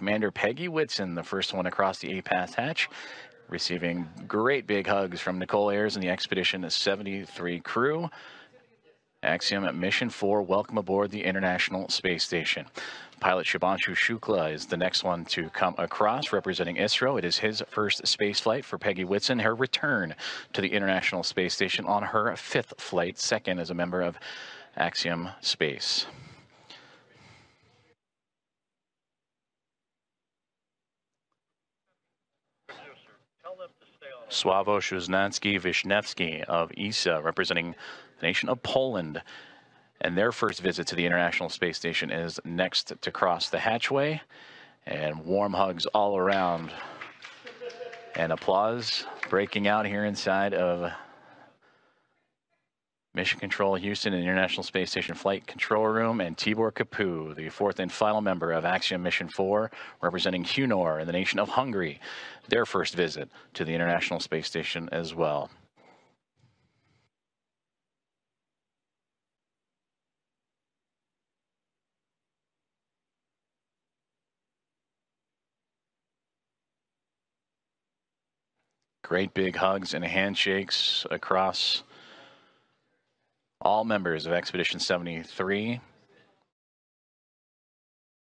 Commander Peggy Whitson, the first one across the APAS hatch, receiving great big hugs from Nicole Ayers and the Expedition 73 crew. Axiom at Mission 4, welcome aboard the International Space Station. Pilot Shubhanshu Shukla is the next one to come across, representing ISRO. It is his first space flight for Peggy Whitson, her return to the International Space Station on her fifth flight, second as a member of Axiom Space. Sławosz Szwernanski-Wisniewski of ESA, representing the nation of Poland, and their first visit to the International Space Station is next to cross the hatchway. And warm hugs all around and applause breaking out here inside of Mission Control Houston and International Space Station Flight Control Room. And Tibor Kapu, the fourth and final member of Axiom Mission 4, representing Hunor and the nation of Hungary, their first visit to the International Space Station as well. Great big hugs and handshakes across all members of Expedition 73.